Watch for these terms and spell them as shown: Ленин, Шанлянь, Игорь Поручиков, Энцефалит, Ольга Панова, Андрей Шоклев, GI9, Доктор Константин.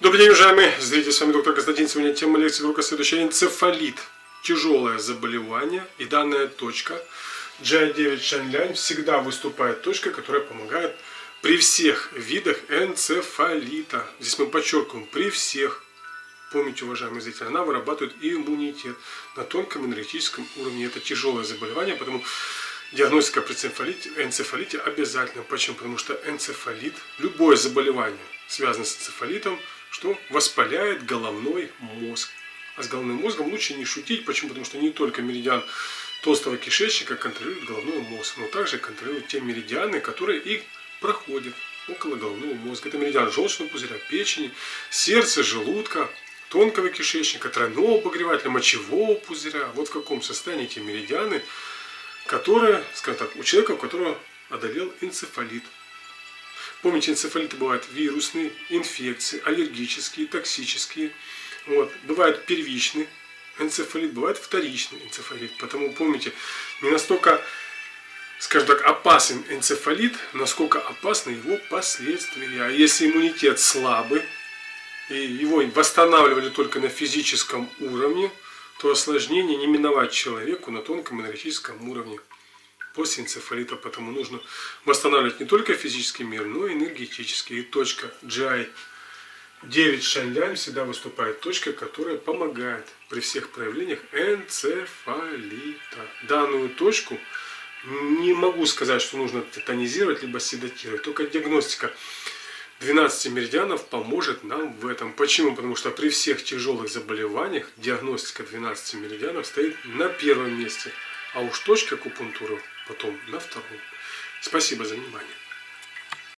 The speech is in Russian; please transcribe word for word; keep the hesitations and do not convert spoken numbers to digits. Добрый день, уважаемые зрители, с вами доктор Константин. Сегодня тема лекции урока следующая: энцефалит. Тяжелое заболевание, и данная точка джи ай девять Шанлянь всегда выступает точкой, которая помогает при всех видах энцефалита. Здесь мы подчеркиваем при всех. Помните, уважаемые зрители, она вырабатывает иммунитет на тонком энергетическом уровне. Это тяжелое заболевание, поэтому диагностика при энцефалите, энцефалите обязательно. Почему? Потому что энцефалит, любое заболевание, связанное с энцефалитом, что воспаляет головной мозг. А с головным мозгом лучше не шутить. Почему? Потому что не только меридиан толстого кишечника контролирует головной мозг, но также контролирует те меридианы, которые и проходят около головного мозга. Это меридиан желчного пузыря, печени, сердца, желудка, тонкого кишечника, тройного обогревателя, мочевого пузыря. Вот в каком состоянии те меридианы, которые, скажем так, у человека, у которого одолел энцефалит. Помните, энцефалиты бывают вирусные, инфекции, аллергические, токсические. Вот. Бывает первичный энцефалит, бывает вторичный энцефалит. Потому помните, не настолько, скажем так, опасен энцефалит, насколько опасны его последствия. А если иммунитет слабый, и его восстанавливали только на физическом уровне, то осложнение не миновать человеку на тонком энергетическом уровне после энцефалита. Потому нужно восстанавливать не только физический мир, но и энергетический. И точка джи ай девять Шанлянь всегда выступает точкой, которая помогает при всех проявлениях энцефалита. Данную точку не могу сказать, что нужно тетанизировать либо седатировать. Только диагностика двенадцати меридианов поможет нам в этом. Почему? Потому что при всех тяжелых заболеваниях диагностика двенадцати меридианов стоит на первом месте, а уж точка акупунктуры потом на втором. Спасибо за внимание.